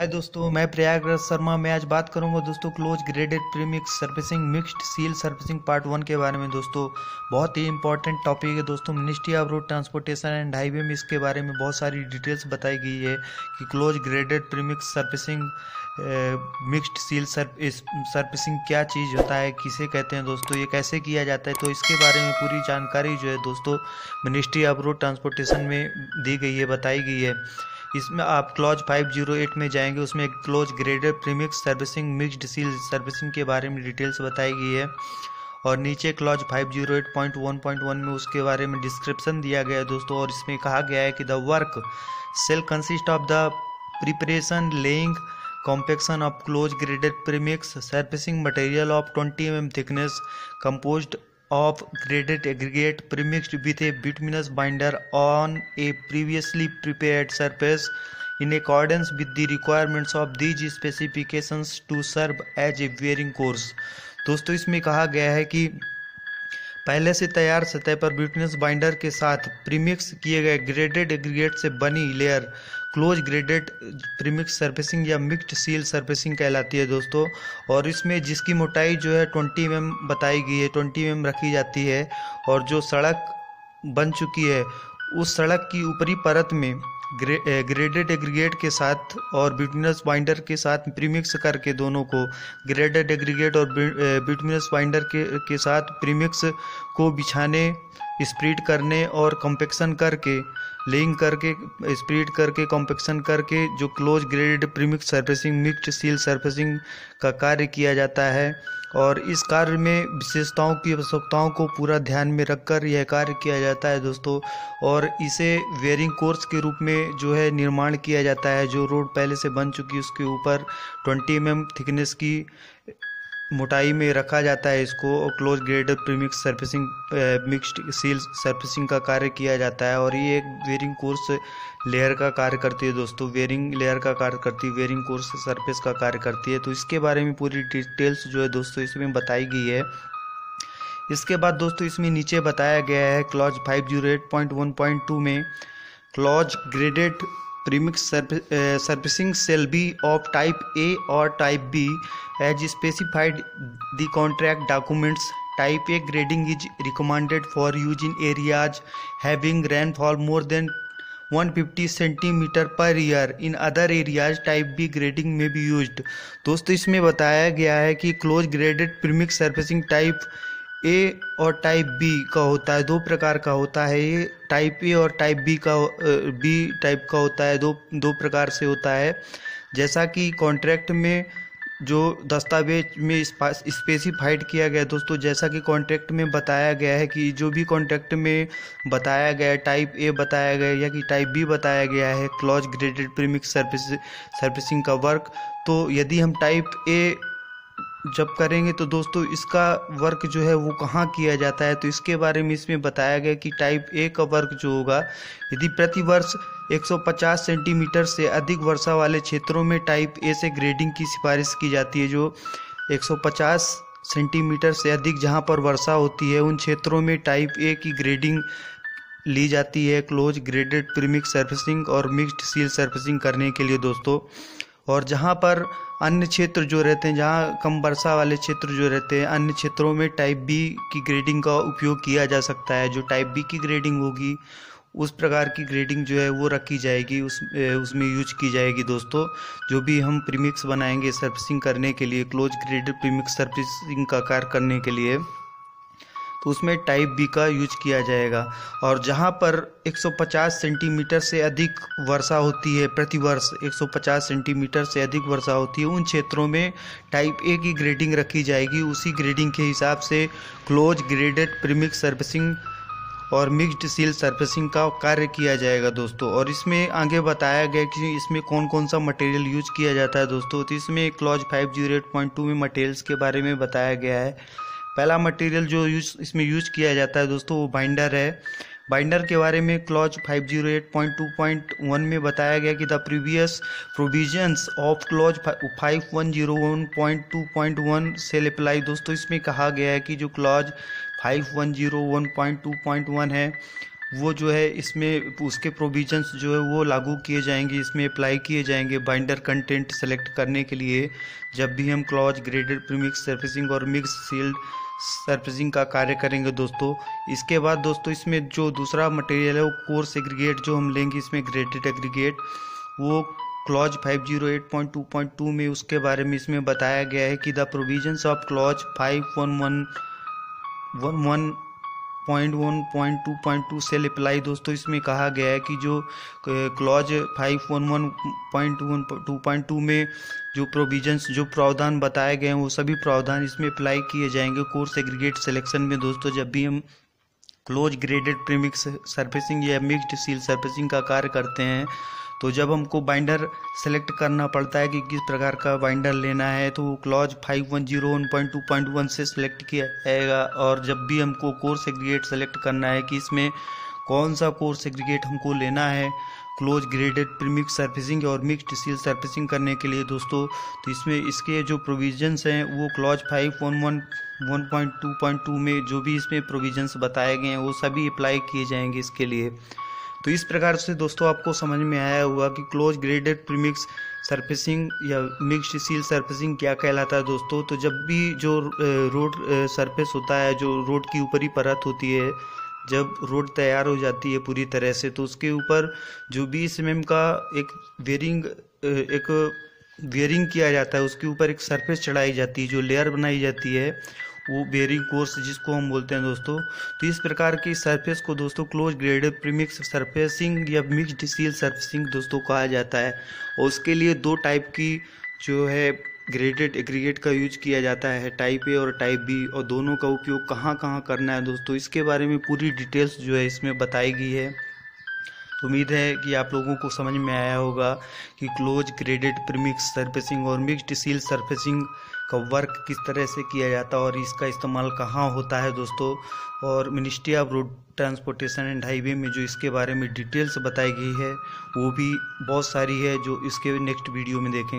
हाय दोस्तों, मैं प्रयागराज शर्मा। मैं आज बात करूंगा दोस्तों close graded premix surfacing mixed seal surfacing part 1 के बारे में। दोस्तों बहुत ही इंपॉर्टेंट टॉपिक है दोस्तों। Ministry of road transportation and highway में इसके बारे में बहुत सारी डिटेल्स बताई गई है कि close graded premix surfacing mixed seal surfacing क्या चीज़ होता है, किसे कहते हैं दोस्तों, ये कैसे किया जाता है। तो इसके बारे में पूरी जानकारी जो है दोस्तों मिनिस्ट्री ऑफ रोड ट्रांसपोर्टेशन में दी गई है, बताई गई है। इसमें आप क्लॉज 508 में जाएंगे, उसमें close graded premix surfacing mixed seal surfacing के बारे में डिटेल्स बताई गई है। और नीचे क्लॉज 508.1.1 में उसके बारे में डिस्क्रिप्शन दिया गया है दोस्तों। और इसमें कहा गया है कि the work shall consist of the preparation, laying, compaction of close graded premix surfacing material of 20 mm thickness, composed of graded aggregate premixed with a bituminous binder on a previously prepared surface in accordance with the requirements of these specifications to serve as a wearing course। दोस्तों इसमें कहा गया है कि पहले से तैयार सतह पर ब्यूटेनस बाइंडर के साथ प्रीमिक्स किए गए ग्रेडेड एग्रीगेट से बनी layer close graded premix surfacing या मिक्स्ड सील सर्फेसिंग कहलाती है दोस्तों। और इसमें जिसकी मोटाई जो है 20 mm बताई गई है, 20 mm रखी जाती है। और जो सड़क बन चुकी है उस सड़क की ऊपरी परत में ग्रेडेड एग्रीगेट के साथ और बिटुमिनस बाइंडर के साथ प्रीमिक्स करके, दोनों को ग्रेडेड एग्रीगेट और बिटुमिनस बाइंडर के साथ प्रीमिक्स को बिछाने, स्प्रीड करने और कॉम्पेक्शन करके, लेइंग करके, स्प्रीड करके, कॉम्पेक्शन करके जो close graded premix surfacing mixed seal surfacing का कार्य किया जाता है। और इस कार्य में विशेषताओं की आवश्यकताओं को पूरा ध्यान में रखकर यह कार्य किया जाता है दोस्तों। और इसे वेयरिंग कोर्स के रूप में जो है निर्माण किया जाता है। जो रोड पहले से बन चुकी है उसके ऊपर 20 mm थिकनेस की मोटाई में रखा जाता है इसको, और close graded premix surfacing mixed seal surfacing का कार्य किया जाता है। और ये एक वेयरिंग कोर्स लेयर का कार्य करती है दोस्तों, वेयरिंग लेयर का कार्य करती है, वेयरिंग कोर्स सरफेस का कार्य करती है। तो इसके बारे में पूरी डिटेल्स जो है दोस्तों इसमें बताई गई है। इसके बाद दोस्तों इसमें नीचे बताया गया है क्लॉज 508.1.2 में clause graded premix surfacing shall be of type A और type B as specified the contract documents. Type A grading is recommended for use in areas having rainfall more than 150 centimetre per year. In other areas type B grading में भी used. दोस्तों इसमें बताया गया है कि close graded premix surfacing type A और type B का होता है, दो प्रकार का होता है ये। टाइप ए और टाइप बी का होता है, दो प्रकार से होता है। जैसा कि कॉन्ट्रैक्ट में जो दस्तावेज में स्पेसिफाइड किया गया दोस्तों, जैसा कि कॉन्ट्रैक्ट में बताया गया है कि जो भी कॉन्ट्रैक्ट में बताया गया है, टाइप ए बताया गया या कि टाइप बी बताया गया है क्लॉज ग्रेडेड प्रीमिक्स सर्फेसिंग का वर्क, तो यदि हम टाइप ए जब करेंगे तो दोस्तों इसका वर्क जो है वो कहाँ किया जाता है। तो इसके बारे में इसमें बताया गया कि टाइप ए का वर्क जो होगा, यदि प्रतिवर्ष 150 सेंटीमीटर से अधिक वर्षा वाले क्षेत्रों में टाइप ए से ग्रेडिंग की सिफारिश की जाती है। जो 150 सेंटीमीटर से अधिक जहाँ पर वर्षा होती है उन क्षेत्रों में टाइप ए की ग्रेडिंग ली जाती है क्लोज ग्रेडेड प्रीमिक्स सर्फेसिंग और मिक्स्ड सील सर्फेसिंग करने के लिए दोस्तों। और जहाँ पर अन्य क्षेत्र जो रहते हैं, जहाँ कम वर्षा वाले क्षेत्र जो रहते हैं, अन्य क्षेत्रों में टाइप बी की ग्रेडिंग का उपयोग किया जा सकता है। जो टाइप बी की ग्रेडिंग होगी उस प्रकार की ग्रेडिंग जो है वो रखी जाएगी, उसमें यूज की जाएगी दोस्तों। जो भी हम प्रीमिक्स बनाएंगे सर्फेसिंग करने के लिए, क्लोज ग्रेडेड प्रीमिक्स सर्फेसिंग का कार्य करने के लिए, तो उसमें टाइप बी का यूज किया जाएगा। और जहाँ पर 150 सेंटीमीटर से अधिक वर्षा होती है, प्रतिवर्ष 150 सेंटीमीटर से अधिक वर्षा होती है, उन क्षेत्रों में टाइप ए की ग्रेडिंग रखी जाएगी। उसी ग्रेडिंग के हिसाब से क्लोज ग्रेडेड प्रीमिक्स सर्फेसिंग और मिक्स्ड सील सर्फेसिंग का कार्य किया जाएगा दोस्तों। और इसमें आगे बताया गया कि इसमें कौन कौन सा मटेरियल यूज किया जाता है दोस्तों। तो इसमें क्लॉज 508.2 में मटेरियल्स के बारे में बताया गया है। पहला मटेरियल जो इसमें यूज किया जाता है दोस्तों वो बाइंडर है। बाइंडर के बारे में क्लॉज 508.2.1 में बताया गया कि the previous provisions of clause 5101.2.1 shall apply. दोस्तों इसमें कहा गया है कि जो क्लॉज 5101.2.1 है वो जो है इसमें उसके प्रोविजंस जो है वो लागू किए जाएंगे, इसमें अप्लाई किए जाएंगे बाइंडर कंटेंट सेलेक्ट करने के लिए जब भी हम क्लॉज ग्रेडेड प्रीमिक्स सर्फेसिंग और मिक्स सील्ड सर्फेसिंग का कार्य करेंगे दोस्तों। इसके बाद दोस्तों इसमें जो दूसरा मटेरियल है वो कोर्स एग्रीगेट जो हम लेंगे, इसमें ग्रेडेड एग्रीगेट वो क्लॉज 508.2.2 में उसके बारे में इसमें बताया गया है कि द प्रोविजंस ऑफ क्लॉज 511.1.2.2 से अप्लाई दोस्तों। इसमें कहा गया है कि जो क्लॉज 511.1.2.2 में जो प्रोविजंस जो प्रावधान बताए गए हैं वो सभी प्रावधान इसमें अप्लाई किए जाएंगे कोर्स एग्रीगेट सिलेक्शन में दोस्तों, जब भी हम क्लोज ग्रेडेड प्रीमिक्स सर्फेसिंग या मिक्स्ड सील सर्फेसिंग का कार्य करते हैं। तो जब हमको बाइंडर सेलेक्ट करना पड़ता है कि किस प्रकार का बाइंडर लेना है तो क्लॉज 510.1.2.1 से सेलेक्ट किया जाएगा, और जब भी हमको कोर्स एग्रीगेट सेलेक्ट करना है कि इसमें कौन सा कोर्स एग्रीगेट हमको लेना है क्लोज ग्रेडेड प्रीमिक्स सर्फेसिंग और मिक्स्ड सील सर्फेसिंग करने के लिए दोस्तों, तो इसमें इसके जो प्रोविजंस हैं वो क्लॉज 511.1.2.2 में जो भी इसमें प्रोविजंस बताए गए हैं वो सभी अप्लाई किए जाएंगे इसके लिए। तो इस प्रकार से दोस्तों आपको समझ में आया होगा कि क्लोज ग्रेडेड प्रीमिक्स सर्फेसिंग या मिक्स्ड सील सर्फेसिंग क्या कहलाता है दोस्तों। तो जब भी जो रोड सर्फेस होता है, जो रोड की ऊपरी परत होती है, जब रोड तैयार हो जाती है पूरी तरह से तो उसके ऊपर जो 20 mm का एक वेयरिंग किया जाता है, उसके ऊपर एक सरफेस चढ़ाई जाती है, जो लेयर बनाई जाती है वो बेयरिंग कोर्स जिसको हम बोलते हैं दोस्तों। तो इस प्रकार की सरफेस को दोस्तों क्लोज ग्रेडेड प्रीमिक्स सर्फेसिंग या मिक्स्ड सील सर्फेसिंग दोस्तों कहा जाता है, और उसके लिए दो टाइप की जो है ग्रेडेड एग्रीगेट का यूज किया जाता है, टाइप ए और टाइप बी, और दोनों का उपयोग कहाँ करना है दोस्तों इसके बारे में पूरी डिटेल्स जो है इसमें बताई गई है। उम्मीद है कि आप लोगों को समझ में आया होगा कि क्लोज ग्रेडेड प्रीमिक्स सर्फेसिंग और मिक्स्ड सील सर्फेसिंग का वर्क किस तरह से किया जाता है और इसका इस्तेमाल कहाँ होता है दोस्तों, और ministry of road transportation and highway में जो इसके बारे में डिटेल्स बताई गई है वो भी बहुत सारी है जो इसके नेक्स्ट वीडियो में देखेंगे।